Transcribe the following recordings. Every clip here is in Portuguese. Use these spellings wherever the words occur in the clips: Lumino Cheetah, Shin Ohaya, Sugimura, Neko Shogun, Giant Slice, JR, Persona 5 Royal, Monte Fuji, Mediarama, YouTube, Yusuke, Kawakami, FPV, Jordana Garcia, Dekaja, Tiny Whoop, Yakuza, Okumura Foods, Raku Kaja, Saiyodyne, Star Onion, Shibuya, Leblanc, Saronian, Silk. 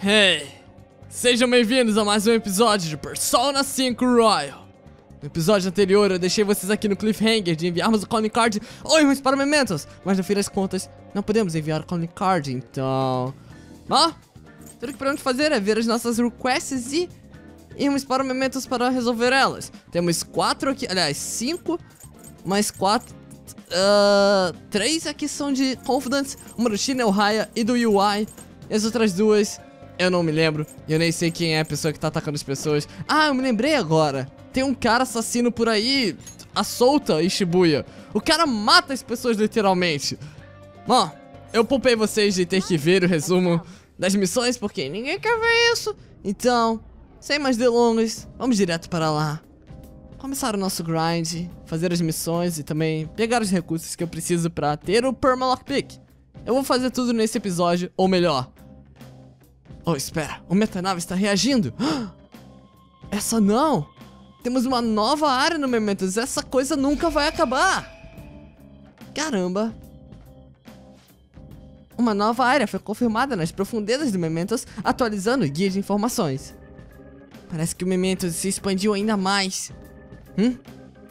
Hey, sejam bem-vindos a mais um episódio de Persona 5 Royal. No episódio anterior eu deixei vocês aqui no cliffhanger de enviarmos o Calling Card ou irmos para o Mementos, mas no fim das contas não podemos enviar o Calling Card, então... tudo que podemos fazer é ver as nossas requests e irmos para o Mementos para resolver elas. Temos 4 aqui, aliás, 5, mais 4... 3 aqui são de Confidence, uma do Shin Ohaya e do UI. E as outras duas, eu não me lembro. E eu nem sei quem é a pessoa que tá atacando as pessoas. Ah, eu me lembrei agora. Tem um cara assassino por aí, à solta em Shibuya. O cara mata as pessoas literalmente. Bom, eu poupei vocês de ter que ver o resumo das missões, porque ninguém quer ver isso. Então, sem mais delongas, vamos direto para lá. Começar o nosso grind, fazer as missões e também pegar os recursos que eu preciso pra ter o Permalockpick. Eu vou fazer tudo nesse episódio, ou melhor... Oh, espera, o metanave está reagindo! Essa não! Temos uma nova área no Mementos, essa coisa nunca vai acabar! Caramba! Uma nova área foi confirmada nas profundezas do Mementos, atualizando o guia de informações. Parece que o Mementos se expandiu ainda mais.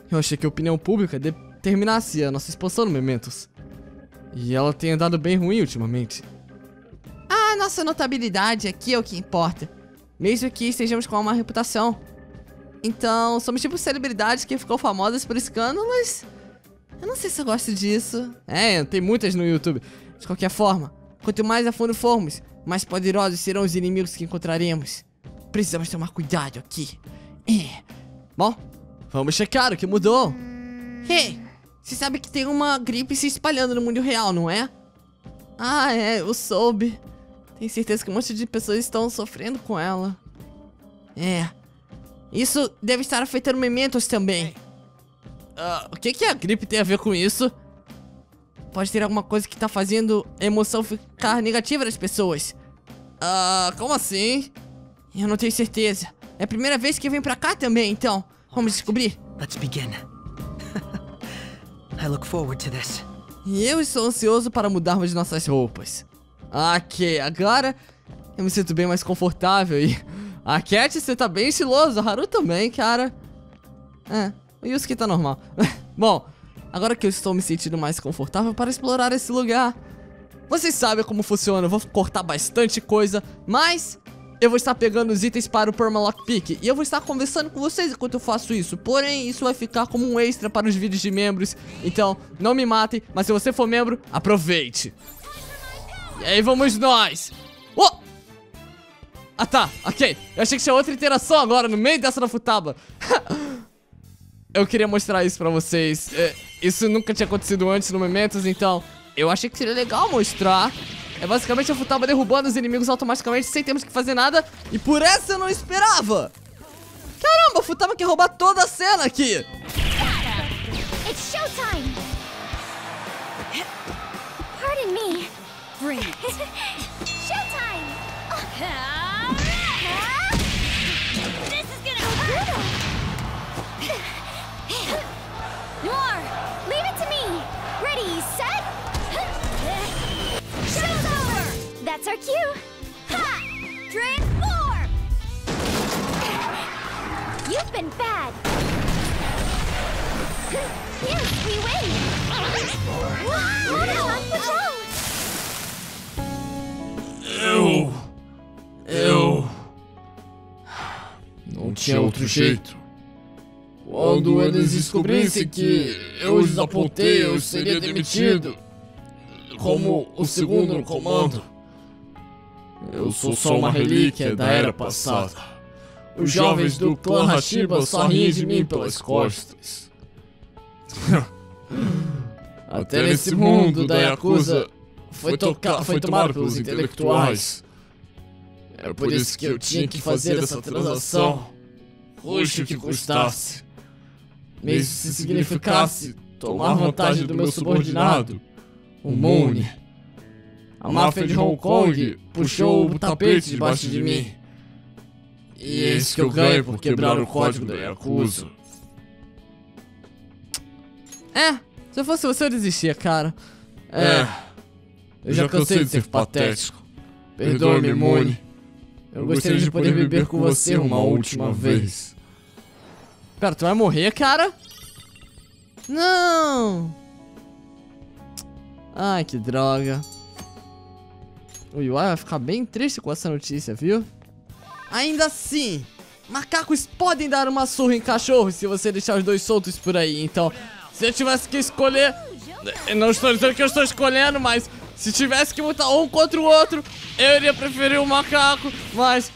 Eu achei que a opinião pública determinasse a nossa expansão no Mementos. E ela tem andado bem ruim ultimamente. Ah, nossa notabilidade aqui é o que importa. Mesmo que estejamos com uma reputação. Então, somos tipo celebridades que ficou famosas por escândalos? Eu não sei se eu gosto disso. É, tem muitas no YouTube. De qualquer forma, quanto mais a fundo formos, mais poderosos serão os inimigos que encontraremos. Precisamos tomar cuidado aqui. Bom, vamos checar o que mudou. Hey! Você sabe que tem uma gripe se espalhando no mundo real, não é? Ah, é, eu soube. Tenho certeza que um monte de pessoas estão sofrendo com ela. É. Isso deve estar afetando Mementos também. O que que a gripe tem a ver com isso? Pode ter alguma coisa que tá fazendo a emoção ficar negativa das pessoas. Como assim? Eu não tenho certeza. É a primeira vez que eu venho pra cá também, então. Vamos descobrir. Let's begin. I look forward to this. E eu estou ansioso para mudarmos nossas roupas. Ok, agora eu me sinto bem mais confortável e... A Cat, você tá bem estiloso, a Haru também, cara. É, o Yusuke tá normal. Bom, agora que eu estou me sentindo mais confortável para explorar esse lugar. Vocês sabem como funciona, eu vou cortar bastante coisa, mas... Eu vou estar pegando os itens para o Permalockpick e eu vou estar conversando com vocês enquanto eu faço isso. Porém, isso vai ficar como um extra para os vídeos de membros. Então, não me matem, mas se você for membro, aproveite. E aí vamos nós. Oh! Ah tá, ok. Eu achei que tinha outra interação agora no meio dessa da futábua. Eu queria mostrar isso pra vocês. Isso nunca tinha acontecido antes no Mementos, então eu achei que seria legal mostrar. É basicamente a futaba derrubando os inimigos automaticamente sem termos que fazer nada. E por essa eu não esperava. Caramba, a futaba quer roubar toda a cena aqui. It's showtime. Pardon me. Showtime. This is gonna hurt. Noir, leave it to me. Ready, set. That's our cue. Ha! Transform! You've been bad. Yes, we win. Eu não tinha outro jeito. Quando eles descobrissem que eu os apontei, eu seria demitido como o segundo no comando. Eu sou só uma relíquia da era passada. Os jovens do clã Hashiba só riem de mim pelas costas. Até nesse mundo da Yakuza foi tomado pelos intelectuais. É por isso que eu tinha que fazer essa transação, custe o que custasse. Mesmo se significasse tomar vantagem do meu subordinado, o Moune. A máfia de Hong Kong puxou o tapete debaixo de mim. E é isso que eu ganho por quebrar o código da Yakuza. Se eu fosse você eu desistia, cara. Eu já cansei de ser patético. Perdoe-me, Moune. Eu gostaria de poder beber com você uma última vez. Pera, tu vai morrer, cara? Não! Ai, que droga. O Yui vai ficar bem triste com essa notícia, viu? Ainda assim, macacos podem dar uma surra em cachorros se você deixar os dois soltos por aí. Então, se eu tivesse que escolher... Não estou dizendo que eu estou escolhendo, mas... Se tivesse que lutar um contra o outro, eu iria preferir o macaco, mas...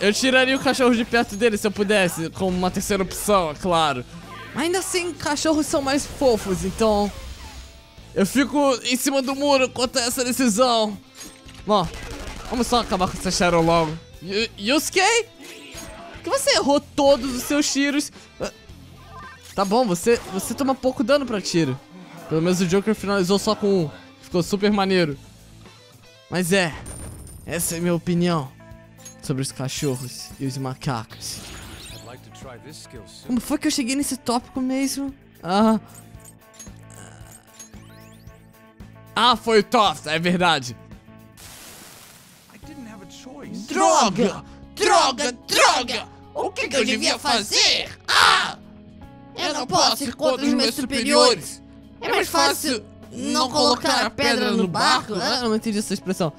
Eu tiraria o cachorro de perto dele se eu pudesse, como uma terceira opção, é claro. Mas ainda assim, cachorros são mais fofos, então... Eu fico em cima do muro quanto a essa decisão. Bom, vamos só acabar com essa Shadow logo. Yusuke? Por que você errou todos os seus tiros? Tá bom, você toma pouco dano pra tiro. Pelo menos o Joker finalizou só com um. Ficou super maneiro. Mas essa é a minha opinião sobre os cachorros e os macacos. Como foi que eu cheguei nesse tópico mesmo? Ah, foi o Toff, é verdade. Droga! Droga! Droga! O que eu devia fazer? Eu não posso ir contra os meus superiores. É mais fácil não colocar a pedra no barco, né? Eu não entendi essa expressão.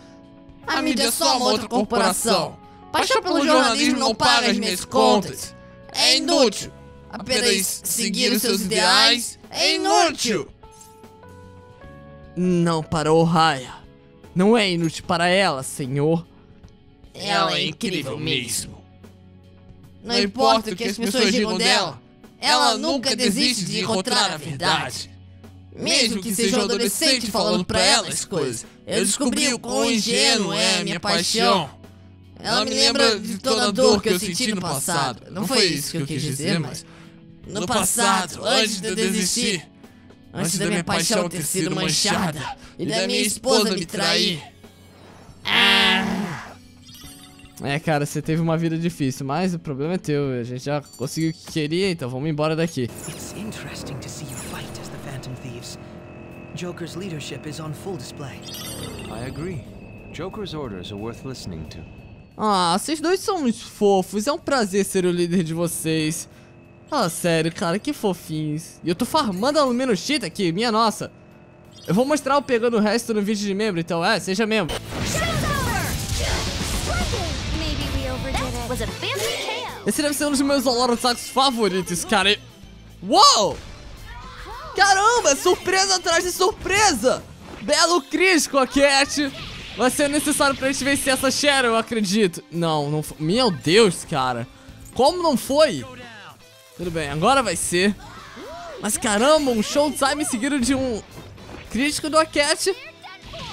A mídia é só uma outra corporação. Paixão pelo jornalismo não paga as minhas contas. É inútil. Apenas seguir os seus ideais é inútil. Não para Ohaya. Não é inútil para ela, senhor. Ela é incrível mesmo. Não importa o que as pessoas digam dela, ela nunca desiste de encontrar a verdade. Mesmo que seja um adolescente falando pra ela as coisas, eu descobri o quão ingênuo é a minha paixão. Ela me lembra de toda a dor que eu senti no passado. Não foi isso que eu quis dizer, mas... No passado, antes de eu desistir, antes da minha paixão ter sido manchada e da minha esposa me trair. É, cara, você teve uma vida difícil, mas o problema é teu. A gente já conseguiu o que queria, então vamos embora daqui. É interessante ver você lutar. Phantom Thieves. Joker's leadership is on full display. I agree. Joker's orders are worth listening to. Ah, vocês dois são muito fofos. É um prazer ser o líder de vocês. Ah, sério, cara, que fofinhos. E eu tô farmando a Lumino Cheetah aqui, minha nossa. Eu vou mostrar eu pegando o resto no vídeo de membro, então seja membro. Esse deve ser um dos meus Olorosacos favoritos, cara. Uou! Caramba, surpresa atrás de surpresa! Belo Cris, Coquete! Vai ser necessário pra gente vencer essa Shadow, eu acredito. Não, não foi. Meu Deus, cara. Como não foi? Tudo bem, agora vai ser. Mas caramba, um Showtime seguido de um crítico do Coquete.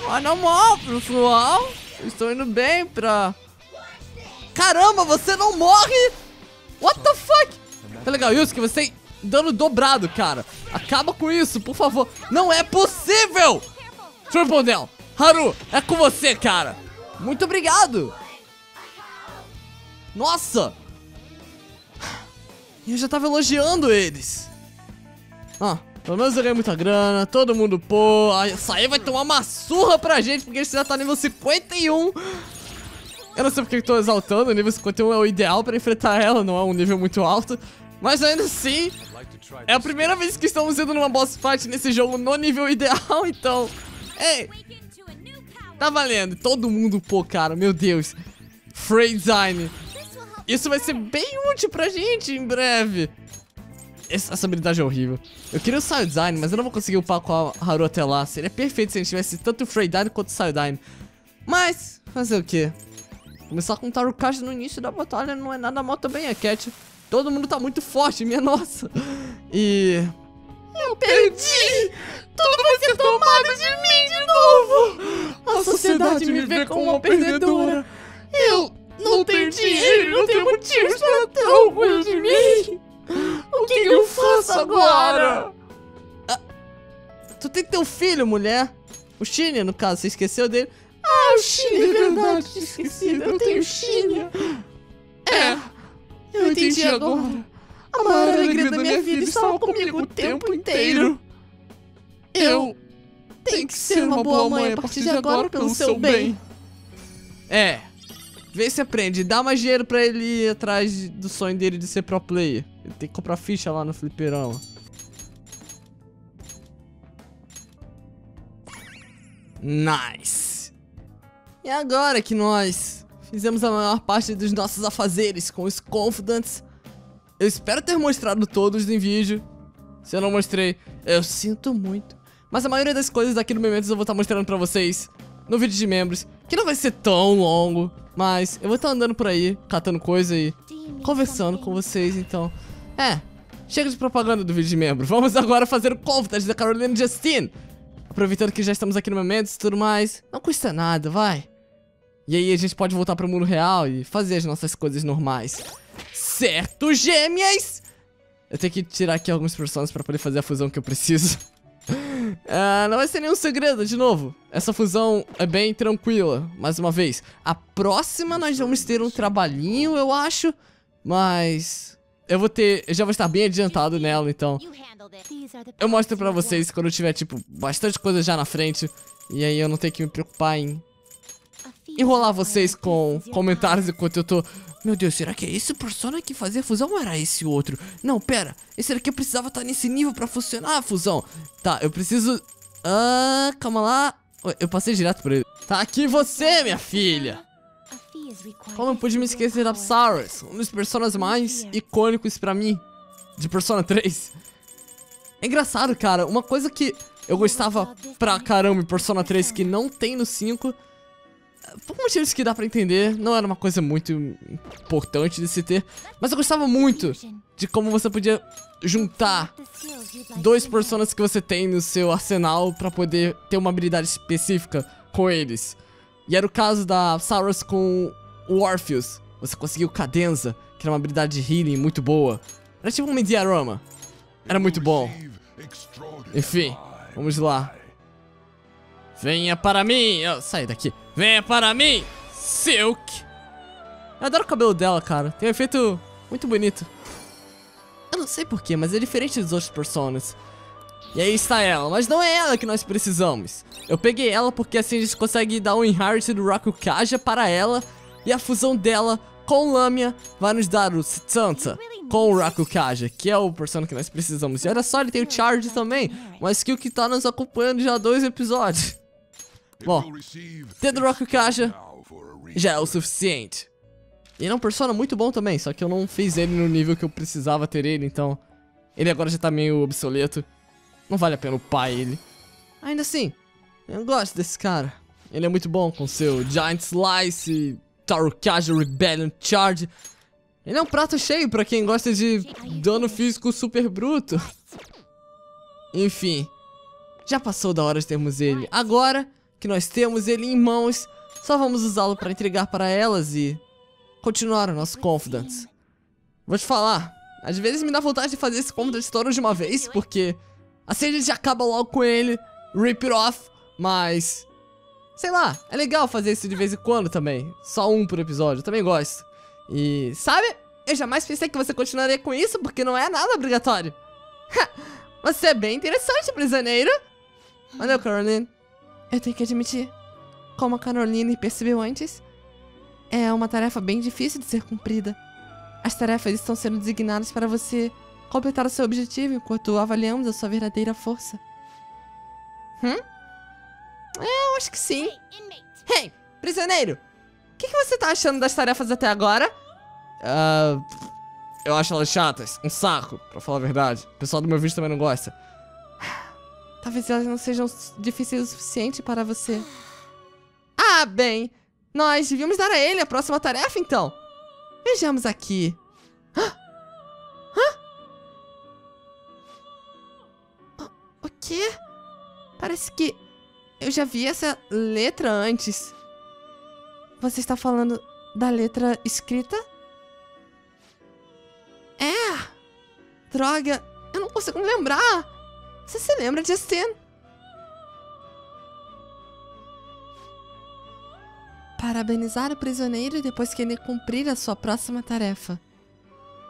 Mas não morre, pessoal. Estou indo bem pra... Caramba, você não morre! What the fuck? Tá legal, Yusuke, você... Dano dobrado, cara. Acaba com isso, por favor. Não é possível! Triple down. Haru, é com você, cara. Muito obrigado. Nossa. Eu já tava elogiando eles. Pelo menos eu ganhei muita grana. Todo mundo, pô. Isso aí vai tomar uma surra pra gente, porque esse já tá nível 51. Eu não sei porque eu tô exaltando. O nível 51 é o ideal pra enfrentar ela. Não é um nível muito alto. Mas ainda assim, é a primeira vez que estamos indo numa boss fight nesse jogo no nível ideal, então... Ei! Tá valendo! Todo mundo, pô, cara, meu Deus! Free Design! Isso vai ser bem útil pra gente em breve! Essa habilidade é horrível. Eu queria o Saiyodyne, mas eu não vou conseguir upar com a Haru até lá. Seria perfeito se a gente tivesse tanto o Freydyne quanto o Saiyodyne. Mas, fazer o quê? Começar com o Tarukaja no início da batalha não é nada mal também, a Cat. Todo mundo tá muito forte, minha nossa. E... Eu perdi! Tudo vai ser tomado de mim de novo! A sociedade me vê como uma perdedora. Eu não tenho dinheiro, não tenho motivos para ter orgulho de mim. O que eu faço agora? Tu tem teu filho, mulher. O Shinya, no caso, você esqueceu dele? Ah, o Shinya, é verdade, esquecido. Eu tenho Shinya. Eu entendi agora. A maior alegria da minha vida estava comigo o tempo inteiro. Eu tenho que ser uma boa mãe a partir de agora pelo seu bem. Vê se aprende. Dá mais dinheiro pra ele ir atrás do sonho dele de ser pro player. Ele tem que comprar ficha lá no fliperama. Nice. E agora que nós fizemos a maior parte dos nossos afazeres com os Confidants, eu espero ter mostrado todos no vídeo. Se eu não mostrei, eu sinto muito. Mas a maioria das coisas aqui no Mementos eu vou estar mostrando pra vocês no vídeo de membros, que não vai ser tão longo, mas eu vou estar andando por aí, catando coisa e conversando com vocês, então... chega de propaganda do vídeo de membro. Vamos agora fazer o Confidants da Caroline Justine. Aproveitando que já estamos aqui no Mementos e tudo mais, não custa nada, vai. E aí a gente pode voltar pro mundo real e fazer as nossas coisas normais. Certo, gêmeas? Eu tenho que tirar aqui alguns personagens pra poder fazer a fusão que eu preciso. Não vai ser nenhum segredo, de novo. Essa fusão é bem tranquila, mais uma vez. A próxima nós vamos ter um trabalhinho, eu acho. Mas... eu já vou estar bem adiantado nela, então... eu mostro pra vocês quando eu tiver, tipo, bastante coisa já na frente. E aí eu não tenho que me preocupar em... enrolar vocês com comentários enquanto eu tô... meu Deus, será que é esse Persona que fazia fusão ou era esse outro? Não, pera. Esse daqui eu precisava estar nesse nível pra funcionar a fusão. Tá, eu preciso... calma lá. Eu passei direto por ele. Tá aqui você, minha filha. Como eu pude me esquecer da Psaurus? Um dos personagens mais icônicos pra mim. De Persona 3. É engraçado, cara. Uma coisa que eu gostava pra caramba em Persona 3 que não tem no 5... por motivos que dá pra entender, não era uma coisa muito importante de se ter, mas eu gostava muito de como você podia juntar dois personagens que você tem no seu arsenal pra poder ter uma habilidade específica com eles. E era o caso da Psaurus com o Orpheus. Você conseguiu Cadenza, que era uma habilidade de healing muito boa. Era tipo um Mediarama. Era muito bom. Enfim, vamos lá. Venha para mim. Sai daqui. Venha para mim, Silk. Eu adoro o cabelo dela, cara. Tem um efeito muito bonito. Eu não sei porquê, mas é diferente dos outros personagens. E aí está ela. Mas não é ela que nós precisamos. Eu peguei ela porque assim a gente consegue dar um inherit do Raku Kaja para ela. E a fusão dela com Lamia vai nos dar o Santa com o Raku Kaja, que é o personagem que nós precisamos. E olha só, ele tem o Charge também. Uma skill que está nos acompanhando já há 2 episódios. Bom, ter do Raku Kaja já é o suficiente. Ele é um Persona muito bom também, só que eu não fiz ele no nível que eu precisava ter ele, então... ele agora já tá meio obsoleto. Não vale a pena upar ele. Ainda assim, eu gosto desse cara. Ele é muito bom com seu Giant Slice, Tarukaja, Rebellion Charge. Ele é um prato cheio pra quem gosta de dano físico super bruto. Enfim, já passou da hora de termos ele. Agora... que nós temos ele em mãos, só vamos usá-lo para entregar para elas e continuar o nosso Confidants. Vou te falar, às vezes me dá vontade de fazer esse Confidants todo de uma vez, porque assim a gente acaba logo com ele, rip it off, mas... sei lá, é legal fazer isso de vez em quando também, só um por episódio, eu também gosto. E sabe, eu jamais pensei que você continuaria com isso, porque não é nada obrigatório. Você é bem interessante, prisioneiro. Valeu, Caroline. Eu tenho que admitir, como a Caroline percebeu antes, é uma tarefa bem difícil de ser cumprida. As tarefas estão sendo designadas para você completar o seu objetivo enquanto avaliamos a sua verdadeira força. Eu acho que sim. Hey, prisioneiro! O que você tá achando das tarefas até agora? Eu acho elas chatas, um saco, pra falar a verdade. O pessoal do meu vídeo também não gosta. Talvez elas não sejam difíceis o suficiente para você. Ah, bem. Nós devíamos dar a ele a próxima tarefa, então. Vejamos aqui. O quê? Parece que eu já vi essa letra antes. Você está falando da letra escrita? É. Droga, eu não consigo lembrar. Você se lembra, Justin? Parabenizar o prisioneiro depois que ele cumprir a sua próxima tarefa.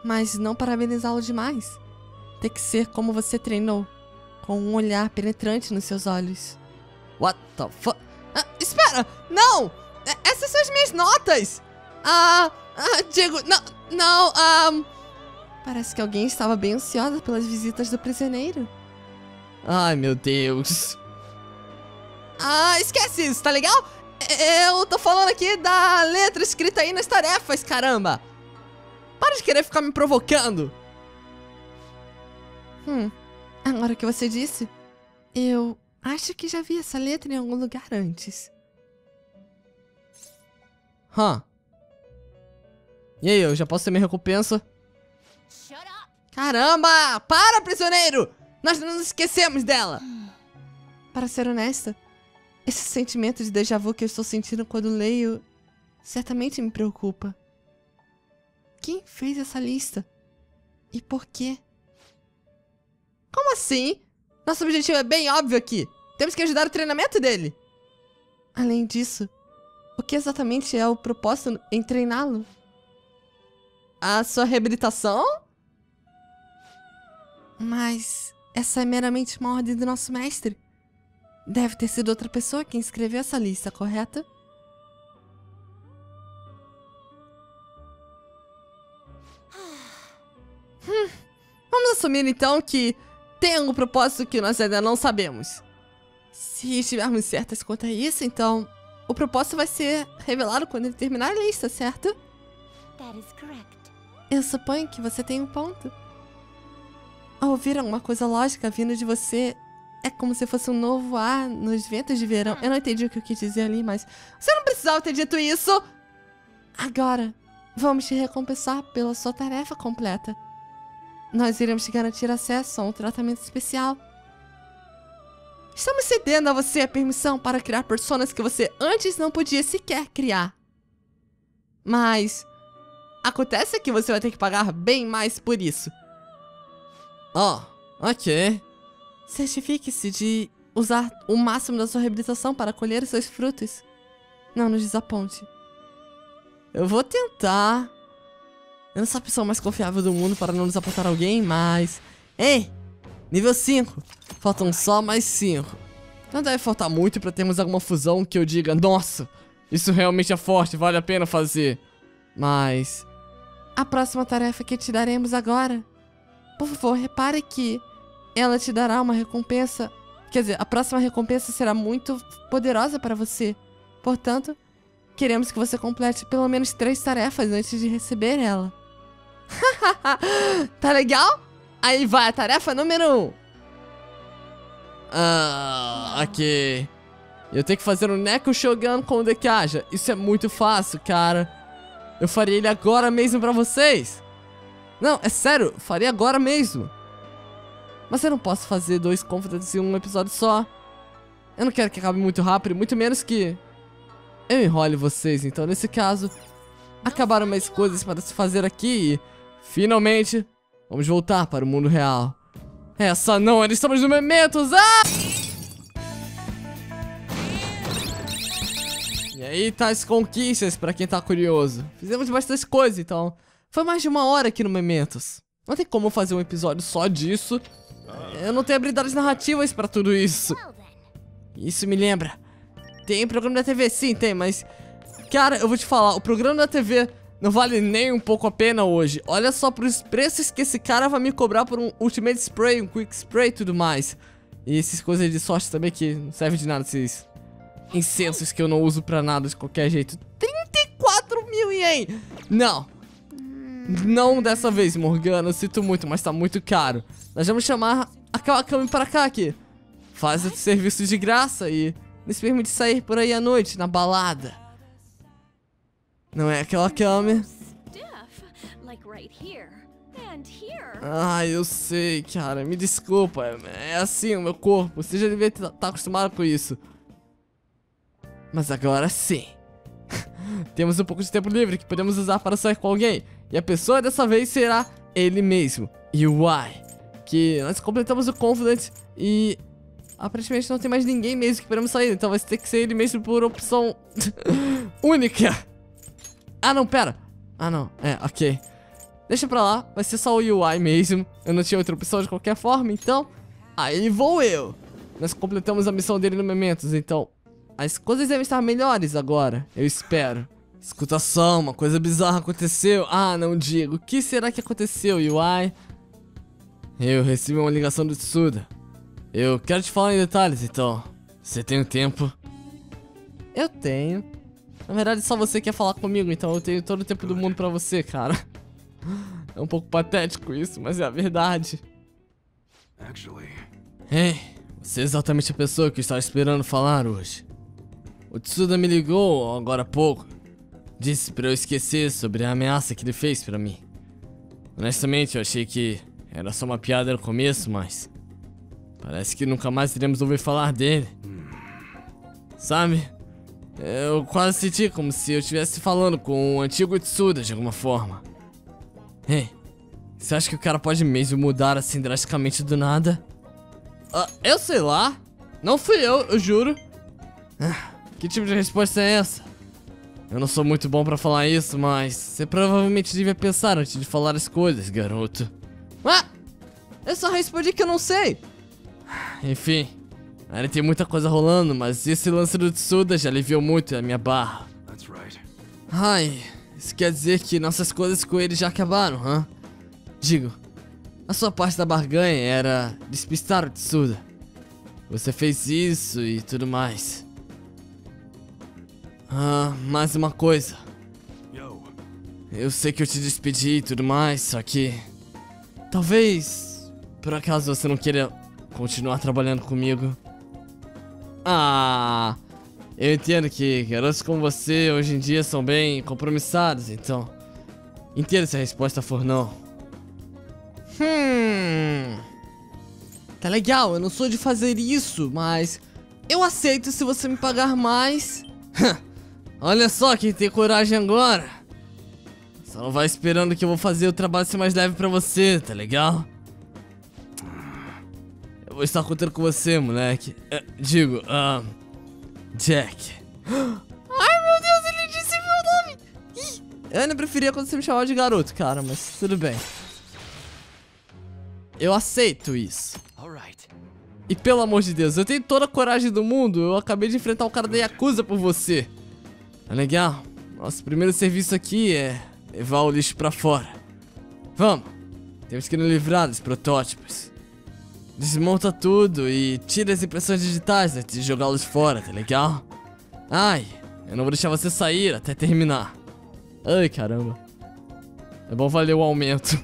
Mas não parabenizá-lo demais. Tem que ser como você treinou. Com um olhar penetrante nos seus olhos. What the fuck? Espera! Não! Essas são as minhas notas! Diego, não. Parece que alguém estava bem ansiosa pelas visitas do prisioneiro. Ai, meu Deus. Esquece isso, tá legal? Eu tô falando aqui da letra escrita aí nas tarefas, caramba. Para de querer ficar me provocando. Agora que você disse, eu acho que já vi essa letra em algum lugar antes. E aí, eu já posso ter minha recompensa? Caramba! Para, prisioneiro! Nós não nos esquecemos dela! Para ser honesta, esse sentimento de déjà vu que eu estou sentindo quando leio certamente me preocupa. Quem fez essa lista? E por quê? Como assim? Nosso objetivo é bem óbvio aqui. Temos que ajudar o treinamento dele. Além disso, o que exatamente é o propósito em treiná-lo? A sua reabilitação? Mas essa é meramente uma ordem do nosso mestre. Deve ter sido outra pessoa quem escreveu essa lista, correto? Vamos assumir então que tem algum propósito que nós ainda não sabemos. Se estivermos certas quanto a isso, então o propósito vai ser revelado quando ele terminar a lista, certo? Eu suponho que você tem um ponto. Ao ouvir alguma coisa lógica vindo de você, é como se fosse um novo ar nos ventos de verão. Eu não entendi o que eu quis dizer ali, mas você não precisava ter dito isso! Agora, vamos te recompensar pela sua tarefa completa. Nós iremos te garantir acesso a um tratamento especial. Estamos cedendo a você a permissão para criar personas que você antes não podia sequer criar. Mas acontece que você vai ter que pagar bem mais por isso. Ok. Certifique-se de usar o máximo da sua reabilitação para colher os seus frutos. Não nos desaponte. Eu vou tentar. Eu não sou a pessoa mais confiável do mundo para não desapontar alguém, mas... Ei! Nível 5. Faltam só mais 5. Não deve faltar muito para termos alguma fusão que eu diga, nossa, isso realmente é forte, vale a pena fazer. Mas... a próxima tarefa que te daremos agora... Por favor, repare que ela te dará uma recompensa... Quer dizer, a próxima recompensa será muito poderosa para você. Portanto, queremos que você complete pelo menos 3 tarefas antes de receber ela. Tá legal? Aí vai a tarefa número 1. Ok. Eu tenho que fazer um Neko Shogun com o Dekaja. Isso é muito fácil, cara. Eu faria ele agora mesmo pra vocês. Não, é sério, faria agora mesmo. Mas eu não posso fazer 2 confrontos em um episódio só. Eu não quero que acabe muito rápido, muito menos que eu enrole vocês. Então, nesse caso, acabaram mais coisas para se fazer aqui e finalmente vamos voltar para o mundo real. Essa não, nós estamos no Mementos. E aí tá as conquistas, pra quem tá curioso. Fizemos bastante coisa, então foi mais de 1 hora aqui no Mementos. Não tem como fazer um episódio só disso. Eu não tenho habilidades narrativas pra tudo isso. Isso me lembra. Tem programa da TV? Sim, tem, mas... Cara, eu vou te falar, o programa da TV não vale nem um pouco a pena hoje. Olha só pros preços que esse cara vai me cobrar por um Ultimate Spray, um Quick Spray e tudo mais. E essas coisas de sorte também que não servem de nada, esses incensos que eu não uso pra nada de qualquer jeito. 34.000 ien! Não! Não dessa vez, Morgana, eu sinto muito, mas tá muito caro. Nós vamos chamar a Kawakami pra cá aqui. Faz o serviço de graça e nos permite sair por aí à noite, na balada. Não é a Kawakami? Eu sei, cara, me desculpa. É assim o meu corpo, você já devia estar acostumado com isso. Mas agora sim. Temos um pouco de tempo livre que podemos usar para sair com alguém. E a pessoa dessa vez será ele mesmo, Yui. Que nós completamos o Confident e aparentemente não tem mais ninguém mesmo que podemos sair. Então vai ter que ser ele mesmo por opção única. Não, pera. Não, ok. Deixa pra lá, vai ser só o Yui mesmo. Eu não tinha outra opção de qualquer forma, então aí vou eu. Nós completamos a missão dele no Mementos, então as coisas devem estar melhores agora, eu espero. Escuta só, uma coisa bizarra aconteceu. Ah, não digo. O que será que aconteceu, Yui? Eu recebi uma ligação do Tsuda. Eu quero te falar em detalhes, então. Você tem um tempo? Eu tenho. Na verdade, só você quer falar comigo, então eu tenho todo o tempo do mundo pra você, cara. É um pouco patético isso, mas é a verdade. Ei, você é exatamente a pessoa que eu estava esperando falar hoje. O Tsuda me ligou agora há pouco. Disse pra eu esquecer sobre a ameaça que ele fez pra mim. Honestamente, eu achei que era só uma piada no começo, mas... parece que nunca mais iremos ouvir falar dele. Sabe? Eu quase senti como se eu estivesse falando com o antigo Tsuda de alguma forma. Ei, você acha que o cara pode mesmo mudar assim drasticamente do nada? Ah, eu sei lá. Não fui eu juro. Ah, que tipo de resposta é essa? Eu não sou muito bom pra falar isso, mas você provavelmente devia pensar antes de falar as coisas, garoto. Ah, eu só respondi que eu não sei. Enfim, ainda tem muita coisa rolando, mas esse lance do Tsuda já aliviou muito a minha barra. Ai, isso quer dizer que nossas coisas com ele já acabaram, hã? Digo, a sua parte da barganha era despistar o Tsuda. Você fez isso e tudo mais. Ah, mais uma coisa. Eu sei que eu te despedi e tudo mais, só que... talvez, por acaso, você não queira... continuar trabalhando comigo. Ah, eu entendo que garotos como você hoje em dia são bem compromissados, então entenda se a resposta for não. Tá legal, eu não sou de fazer isso, mas eu aceito se você me pagar mais. Olha só quem tem coragem agora. Só não vai esperando que eu vou fazer o trabalho ser mais leve pra você, tá legal? Vou estar contando com você, moleque. Jack. Ai, meu Deus, ele disse meu nome! Ih, eu ainda preferia quando você me chamava de garoto, cara, mas tudo bem. Eu aceito isso. E pelo amor de Deus, eu tenho toda a coragem do mundo. Eu acabei de enfrentar o cara da Yakuza por você. Tá legal? Nosso primeiro serviço aqui é levar o lixo pra fora. Vamos. Temos que nos livrar dos protótipos. Desmonta tudo e tira as impressões digitais antes de jogá-los fora, tá legal? Ai, eu não vou deixar você sair até terminar. Ai, caramba. É bom valer o aumento.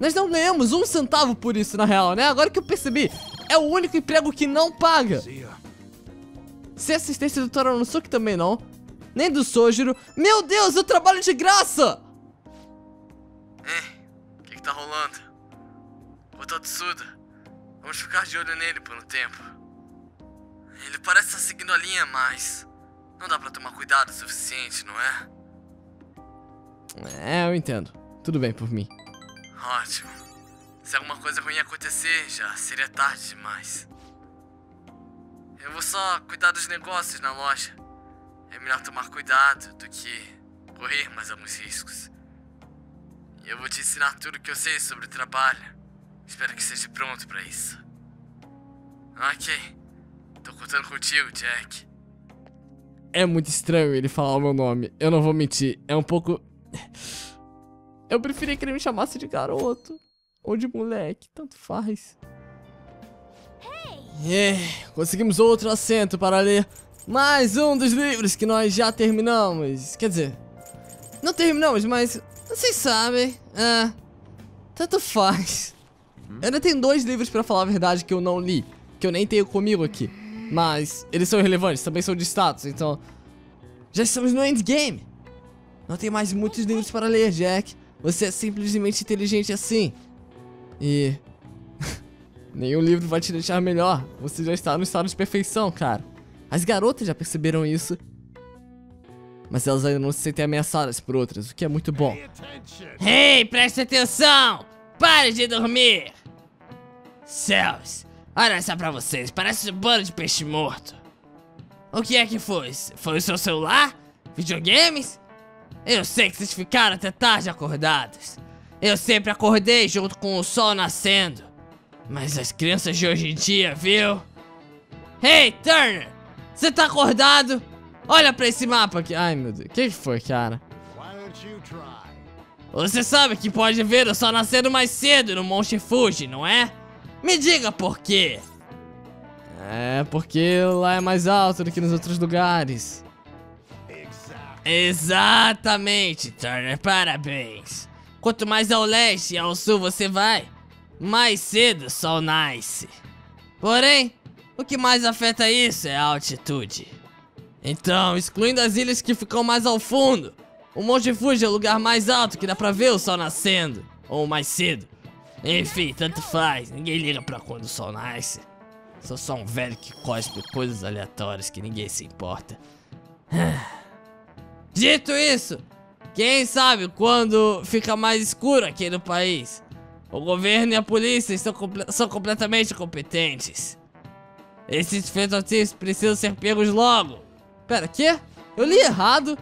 Nós não ganhamos um centavo por isso, na real, né? Agora que eu percebi, é o único emprego que não paga. Sem assistência do Toranosuke também não. Nem do Sojiro. Meu Deus, eu trabalho de graça! Ei, o que tá rolando? O Totsuda. Vamos ficar de olho nele por um tempo. Ele parece estar seguindo a linha, mas não dá pra tomar cuidado o suficiente, não é? É, eu entendo. Tudo bem por mim. Ótimo. Se alguma coisa ruim acontecer, já seria tarde demais. Eu vou só cuidar dos negócios na loja. É melhor tomar cuidado do que correr mais alguns riscos. E eu vou te ensinar tudo o que eu sei sobre o trabalho. Espero que esteja pronto pra isso. Ok. Tô contando contigo, Jack. É muito estranho ele falar o meu nome. Eu não vou mentir. É um pouco... eu preferia que ele me chamasse de garoto. Ou de moleque. Tanto faz. Conseguimos outro assento para ler mais um dos livros que nós já terminamos. Quer dizer... não terminamos, mas... vocês sabem. Ah, tanto faz. Eu ainda tenho dois livros pra falar a verdade que eu não li, que eu nem tenho comigo aqui, mas eles são irrelevantes, também são de status, então... já estamos no endgame! Não tem mais muitos livros para ler, Jack. Você é simplesmente inteligente assim. E... nenhum livro vai te deixar melhor. Você já está no estado de perfeição, cara. As garotas já perceberam isso. Mas elas ainda não se sentem ameaçadas por outras, o que é muito bom. Hey, presta atenção! Pare de dormir! Céus, olha só pra vocês, parece um bando de peixe morto. O que é que foi? Foi o seu celular? Videogames? Eu sei que vocês ficaram até tarde acordados. Eu sempre acordei junto com o sol nascendo. Mas as crianças de hoje em dia, viu? Hey, Turner! Você tá acordado? Olha pra esse mapa aqui. Ai, meu Deus. O que foi, cara? Você sabe que pode ver o sol nascendo mais cedo no Monte Fuji, não é? Me diga por quê. É, porque lá é mais alto do que nos outros lugares. Exatamente, Turner. Parabéns. Quanto mais ao leste e ao sul você vai, mais cedo o sol nasce. Porém, o que mais afeta isso é a altitude. Então, excluindo as ilhas que ficam mais ao fundo, o Monte Fuji é o lugar mais alto que dá pra ver o sol nascendo, ou mais cedo. Enfim, tanto faz, ninguém liga pra quando o sol nasce. Sou só um velho que cospe coisas aleatórias que ninguém se importa. Dito isso, quem sabe quando fica mais escuro aqui no país? O governo e a polícia são completamente incompetentes. Esses Phantom Thieves precisam ser pegos logo. Pera, quê? Eu li errado?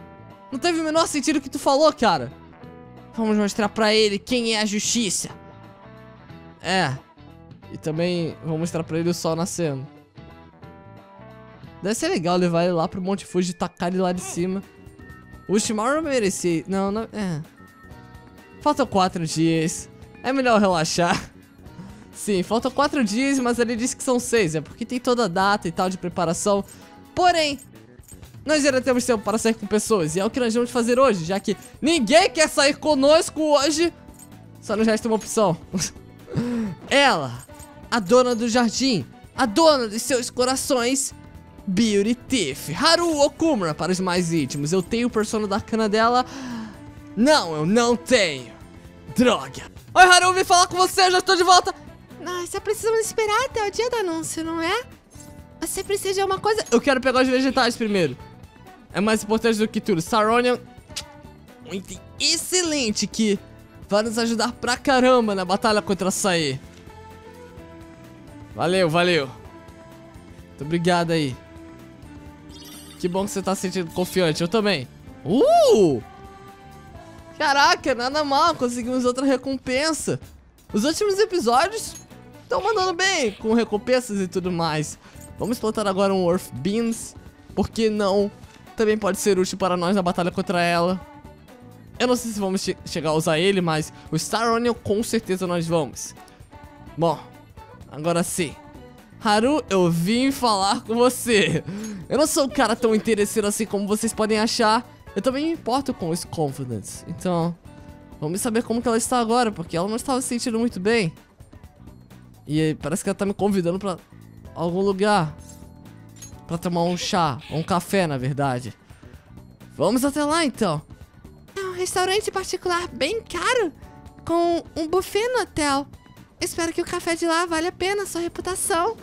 Não teve o menor sentido o que tu falou, cara. Vamos mostrar pra ele quem é a justiça. É. E também vou mostrar pra ele o sol nascendo. Deve ser legal levar ele lá pro Monte Fuji e tacar ele lá de cima. O Shimaru merecia... Não, não... É. Faltam 4 dias. É melhor relaxar. Sim, faltam 4 dias, mas ele disse que são 6. É porque tem toda a data e tal de preparação. Porém... nós ainda temos tempo para sair com pessoas. E é o que nós vamos fazer hoje, já que ninguém quer sair conosco hoje. Só nos resta uma opção. Ela, a dona do jardim, a dona dos seus corações, Beauty Thief, Haru Okumura para os mais íntimos. Eu tenho o Persona da Arcana dela. Não, eu não tenho. Droga. Oi, Haru, vim falar com você, eu já estou de volta. Nós só precisamos esperar até o dia do anúncio, não é? Você precisa de alguma coisa? Eu quero pegar os vegetais primeiro. É mais importante do que tudo. Saronian, um item excelente que vai nos ajudar pra caramba na batalha contra a Açaí. Valeu, valeu. Muito obrigado aí. Que bom que você tá se sentindo confiante. Eu também. Caraca, nada mal. Conseguimos outra recompensa. Os últimos episódios estão mandando bem, com recompensas e tudo mais. Vamos plantar agora um Earth Beans. Por que não? Também pode ser útil para nós na batalha contra ela. Eu não sei se vamos chegar a usar ele, mas o Star Onion com certeza nós vamos. Bom, agora sim. Haru, eu vim falar com você. Eu não sou um cara tão interesseiro assim como vocês podem achar. Eu também me importo com os Confidence. Então, vamos saber como que ela está agora, porque ela não estava se sentindo muito bem. E aí, parece que ela está me convidando para algum lugar. Pra tomar um chá, ou um café, na verdade. Vamos até lá, então. É um restaurante particular bem caro, com um buffet no hotel. Espero que o café de lá valha a pena a sua reputação.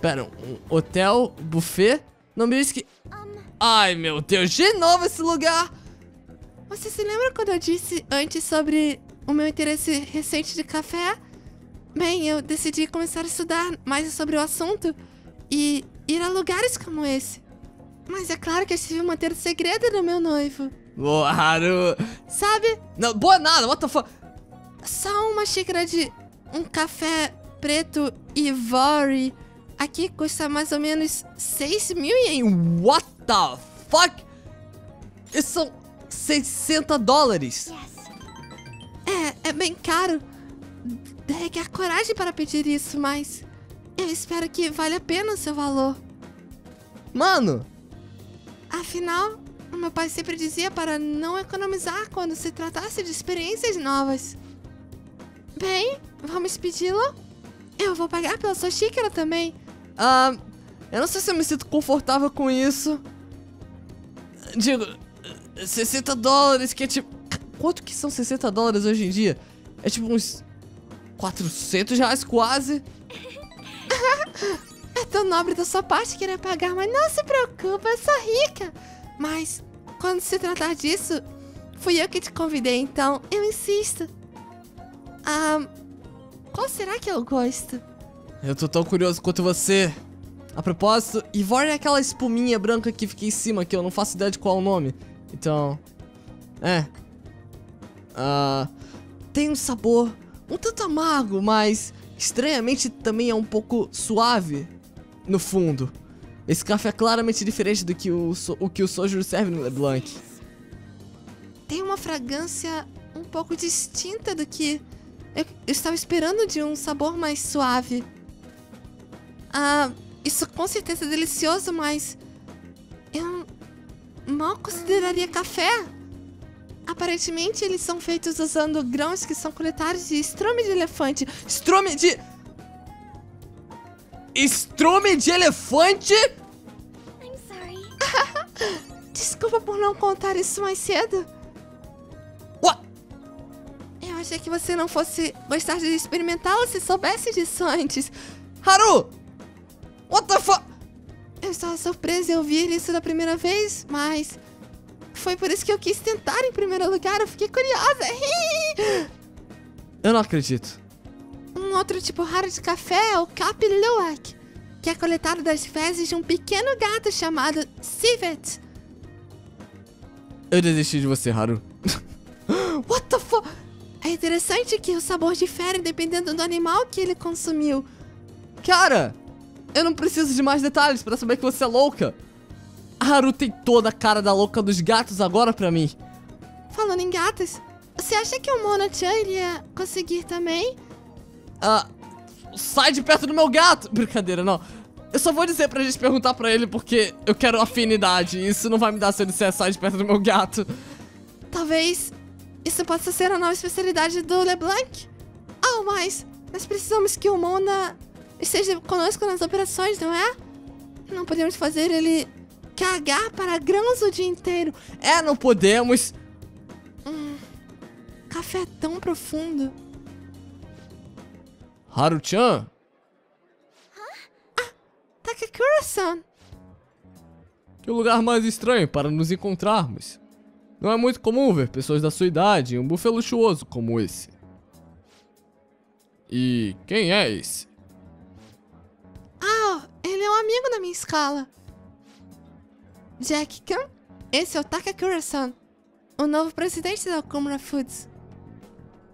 Pera, um hotel, buffet? Não me diz que... Ai, meu Deus, de novo esse lugar! Você se lembra quando eu disse antes sobre o meu interesse recente de café? Bem, eu decidi começar a estudar mais sobre o assunto e... ir a lugares como esse. Mas é claro que eu estive mantendo o segredo do meu noivo. Boa, Haru. Sabe? Não, boa nada, what the fuck? Só uma xícara de um café preto ivory. Aqui custa mais ou menos 6.000 yen. What the fuck? Isso são $60. É bem caro. Requer coragem para pedir isso, mas... eu espero que vale a pena o seu valor. Mano! Afinal, meu pai sempre dizia para não economizar quando se tratasse de experiências novas. Bem, vamos pedi-lo? Eu vou pagar pela sua xícara também. Eu não sei se eu me sinto confortável com isso. Digo, $60, que é tipo... Quanto que são $60 hoje em dia? É tipo uns R$400 quase. É tão nobre da sua parte querer pagar, mas não se preocupa, eu sou rica. Mas, quando se tratar disso, fui eu que te convidei, então eu insisto. Qual será que eu gosto? Eu tô tão curioso quanto você. A propósito, Ivory é aquela espuminha branca que fica em cima, que eu não faço ideia de qual é o nome. Então, tem um sabor um tanto amargo, mas... estranhamente também é um pouco suave no fundo. Esse café é claramente diferente do que o Sojiro serve no Leblanc. Tem uma fragrância um pouco distinta do que eu estava esperando, de um sabor mais suave. Ah, isso com certeza é delicioso, mas eu mal consideraria café. Aparentemente eles são feitos usando grãos que são coletados de estrume de elefante. Estrume de... estrume de elefante? I'm sorry. Desculpa por não contar isso mais cedo. What? Eu achei que você não fosse gostar de experimentá-lo se soubesse disso antes. Haru! What the fuck? Eu estava surpresa em ouvir isso da primeira vez, mas... foi por isso que eu quis tentar em primeiro lugar. Eu fiquei curiosa. Eu não acredito. Um outro tipo raro de café é o Cap-Luac, que é coletado das fezes de um pequeno gato chamado Civet. Eu desisti de você, Haru. What the fuck? É interessante que o sabor difere dependendo do animal que ele consumiu. Cara, eu não preciso de mais detalhes pra saber que você é louca. A Haru tem toda a cara da louca dos gatos agora pra mim. Falando em gatos, você acha que o Mono-chan iria conseguir também? Ah, sai de perto do meu gato! Brincadeira, não. Eu só vou dizer pra gente perguntar pra ele porque eu quero afinidade. Isso não vai me dar se eu disser sai de perto do meu gato. Talvez isso possa ser a nova especialidade do Leblanc. Ah, mas nós precisamos que o Mona esteja conosco nas operações, não é? Não podemos fazer ele cagar para grãos o dia inteiro. É, não podemos. Café tão profundo. Haru-chan? Ah, Takakura-san. Que lugar mais estranho para nos encontrarmos. Não é muito comum ver pessoas da sua idade em um buffet luxuoso como esse. E quem é esse? Ah, ele é um amigo da minha escola. Jack-kun, esse é o Takakura-san, o novo presidente da Okumura Foods.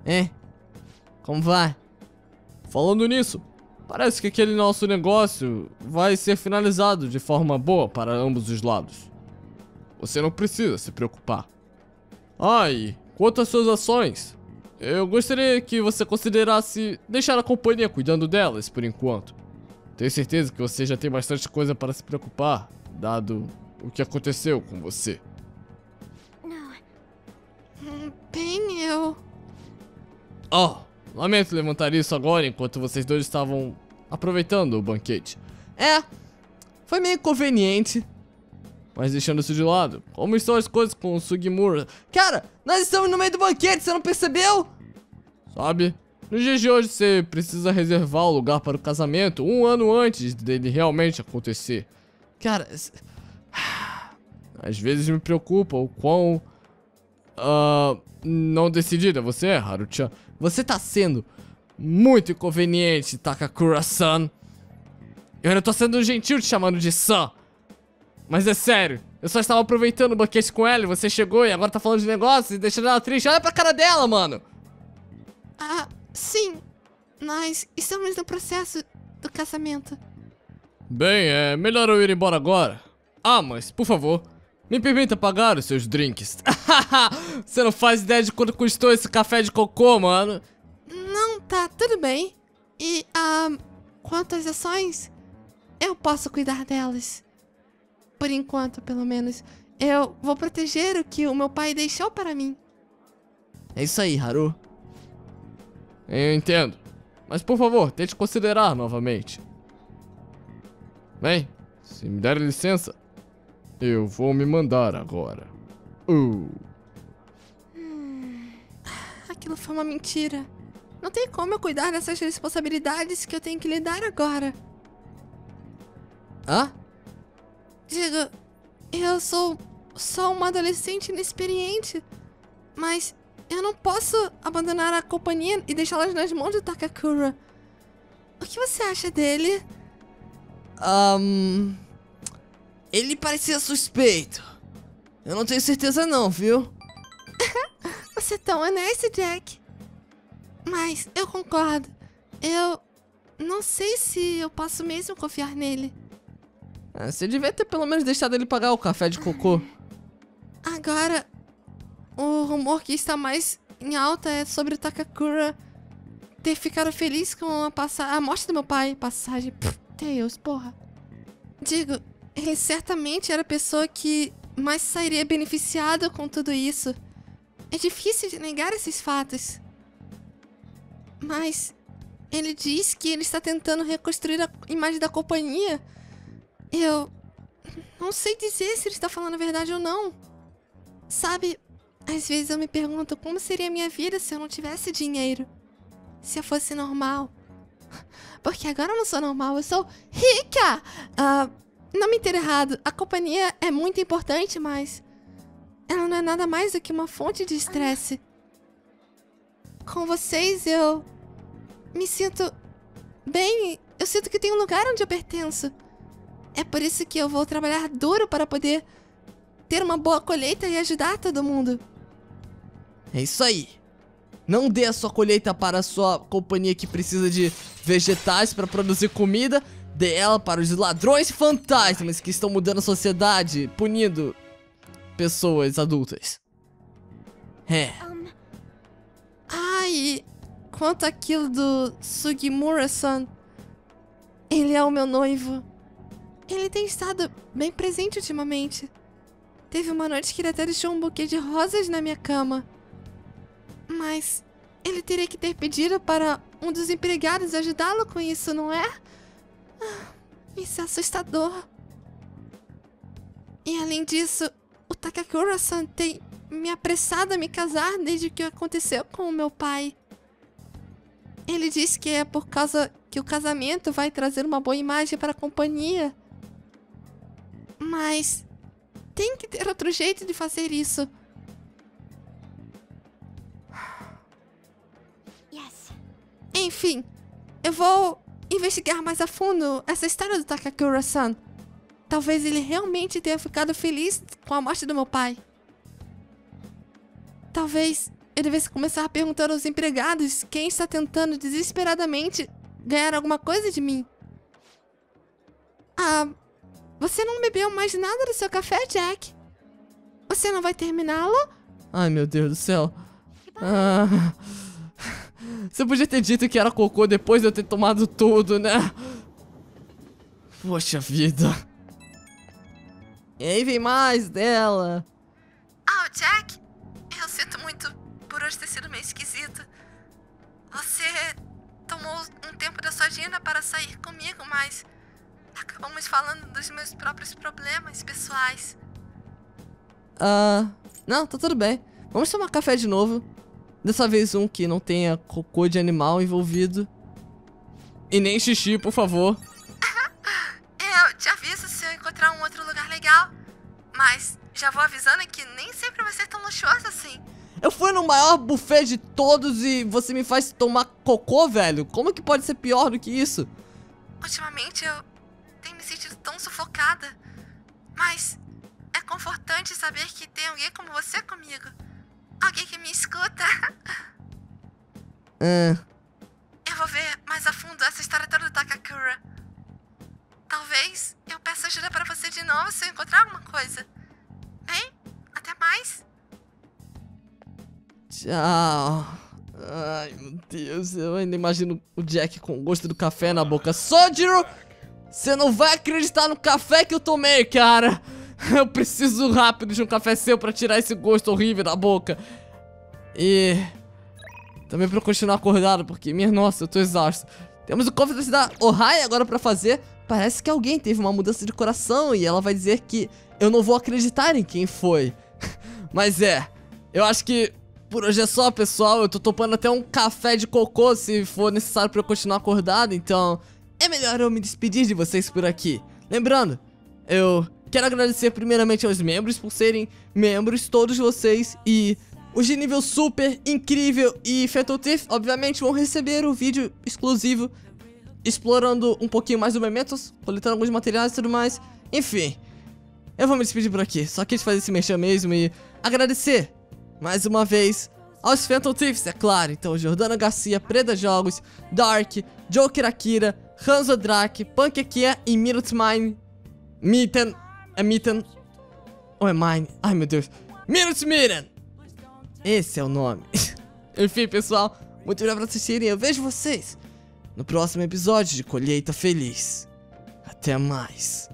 É, como vai? Falando nisso, parece que aquele nosso negócio vai ser finalizado de forma boa para ambos os lados. Você não precisa se preocupar. Ah, e quanto às suas ações, eu gostaria que você considerasse deixar a companhia cuidando delas por enquanto. Tenho certeza que você já tem bastante coisa para se preocupar, dado o que aconteceu com você. Não. Bem, eu... Oh, lamento levantar isso agora enquanto vocês dois estavam aproveitando o banquete. É, foi meio inconveniente. Mas deixando isso de lado, como estão as coisas com o Sugimura? Cara, nós estamos no meio do banquete, você não percebeu? Sabe, no dia de hoje você precisa reservar o lugar para o casamento 1 ano antes dele realmente acontecer. Cara... às vezes me preocupa o quão... não decidida você é, Haru-chan. Você tá sendo muito inconveniente, Takakura-san. Eu ainda tô sendo gentil te chamando de san. Mas é sério, eu só estava aproveitando o banquete com ela e você chegou e agora tá falando de negócios e deixando ela triste. Olha pra cara dela, mano. Ah, sim. Nós estamos no processo do casamento. Bem, é melhor eu ir embora agora. Ah, mas, por favor, me permita pagar os seus drinks. Você não faz ideia de quanto custou esse café de cocô, mano. Não, tá, tudo bem. E, quanto às ações, eu posso cuidar delas. Por enquanto, pelo menos. Eu vou proteger o que o meu pai deixou para mim. É isso aí, Haru. Eu entendo. Mas, por favor, tente considerar novamente. Bem, se me der licença... eu vou me mandar agora. Aquilo foi uma mentira. Não tem como eu cuidar dessas responsabilidades que eu tenho que lidar agora. Hã? Digo, eu sou só uma adolescente inexperiente, mas eu não posso abandonar a companhia e deixá-las nas mãos do Takakura. O que você acha dele? Ele parecia suspeito. Eu não tenho certeza não, viu? Você é tão honesto, Jack. Mas eu concordo. Eu não sei se eu posso mesmo confiar nele. Ah, você devia ter pelo menos deixado ele pagar o café de cocô. Agora, o rumor que está mais em alta é sobre Takakura ter ficado feliz com a morte do meu pai. Passagem... Deus, porra. Digo, ele certamente era a pessoa que mais sairia beneficiada com tudo isso. É difícil de negar esses fatos. Mas ele diz que ele está tentando reconstruir a imagem da companhia. Eu não sei dizer se ele está falando a verdade ou não. Sabe, às vezes eu me pergunto como seria a minha vida se eu não tivesse dinheiro. Se eu fosse normal. Porque agora eu não sou normal, eu sou rica! Não me entendo errado, a companhia é muito importante, mas ela não é nada mais do que uma fonte de estresse. Com vocês eu me sinto bem, eu sinto que tem um lugar onde eu pertenço. É por isso que eu vou trabalhar duro para poder ter uma boa colheita e ajudar todo mundo. É isso aí. Não dê a sua colheita para a sua companhia que precisa de vegetais para produzir comida. Dê ela para os ladrões fantasmas que estão mudando a sociedade, punindo pessoas adultas. É. E quanto àquilo do Sugimura-san, ele é o meu noivo. Ele tem estado bem presente ultimamente. Teve uma noite que ele até deixou um buquê de rosas na minha cama. Mas ele teria que ter pedido para um dos empregados ajudá-lo com isso, não é? Isso é assustador. E além disso, o Takakura-san tem me apressado a me casar desde que aconteceu com o meu pai. Ele disse que é por causa que o casamento vai trazer uma boa imagem para a companhia. Mas tem que ter outro jeito de fazer isso. Enfim, eu vou investigar mais a fundo essa história do Takakura-san. Talvez ele realmente tenha ficado feliz com a morte do meu pai. Talvez eu devesse começar perguntando aos empregados quem está tentando desesperadamente ganhar alguma coisa de mim. Ah, você não bebeu mais nada do seu café, Jack? Você não vai terminá-lo? Ai, meu Deus do céu. Ah, você podia ter dito que era cocô depois de eu ter tomado tudo, né? Poxa vida. E aí vem mais dela. Ah, Jack? Eu sinto muito por hoje ter sido meio esquisito. Você tomou um tempo da sua agenda para sair comigo, mas acabamos falando dos meus próprios problemas pessoais. Não, tá tudo bem. Vamos tomar café de novo. Dessa vez um que não tenha cocô de animal envolvido. E nem xixi, por favor. Eu te aviso se eu encontrar um outro lugar legal. Mas já vou avisando que nem sempre vai ser tão luxuoso assim. Eu fui no maior buffet de todos e você me faz tomar cocô, velho? Como que pode ser pior do que isso? Ultimamente eu tenho me sentido tão sufocada. Mas é confortante saber que tem alguém como você comigo. Alguém que me escuta. Eu vou ver mais a fundo essa história toda do Takakura. Talvez eu peça ajuda para você de novo se eu encontrar alguma coisa. Bem, até mais. Tchau. Ai, meu Deus. Eu ainda imagino o Jack com o gosto do café na boca. Sojiro, você não vai acreditar no café que eu tomei, cara. Eu preciso rápido de um café seu pra tirar esse gosto horrível da boca. E também pra eu continuar acordado, porque, minha nossa, eu tô exausto. Temos o conference da Ohai agora pra fazer. Parece que alguém teve uma mudança de coração e ela vai dizer que eu não vou acreditar em quem foi. Mas é, eu acho que por hoje é só, pessoal. Eu tô topando até um café de cocô se for necessário pra eu continuar acordado. Então é melhor eu me despedir de vocês por aqui. Lembrando, eu quero agradecer primeiramente aos membros por serem membros, todos vocês. E os de nível super, incrível e Phantom Thieves, obviamente, vão receber um vídeo exclusivo explorando um pouquinho mais do Mementos, coletando alguns materiais e tudo mais. Enfim, eu vou me despedir por aqui. Só quis fazer esse merchan mesmo e agradecer mais uma vez aos Phantom Thieves, é claro. Então, Jordana Garcia, Preda Jogos, Dark, Joker Akira, Hanzo Drake, Panquequia e Minute Mime. Mitten. É Mitten. Ou é Mine? Ai, meu Deus. Minutes Mitten. Esse é o nome. Enfim, pessoal. Muito obrigado por assistirem. Eu vejo vocês no próximo episódio de Colheita Feliz. Até mais.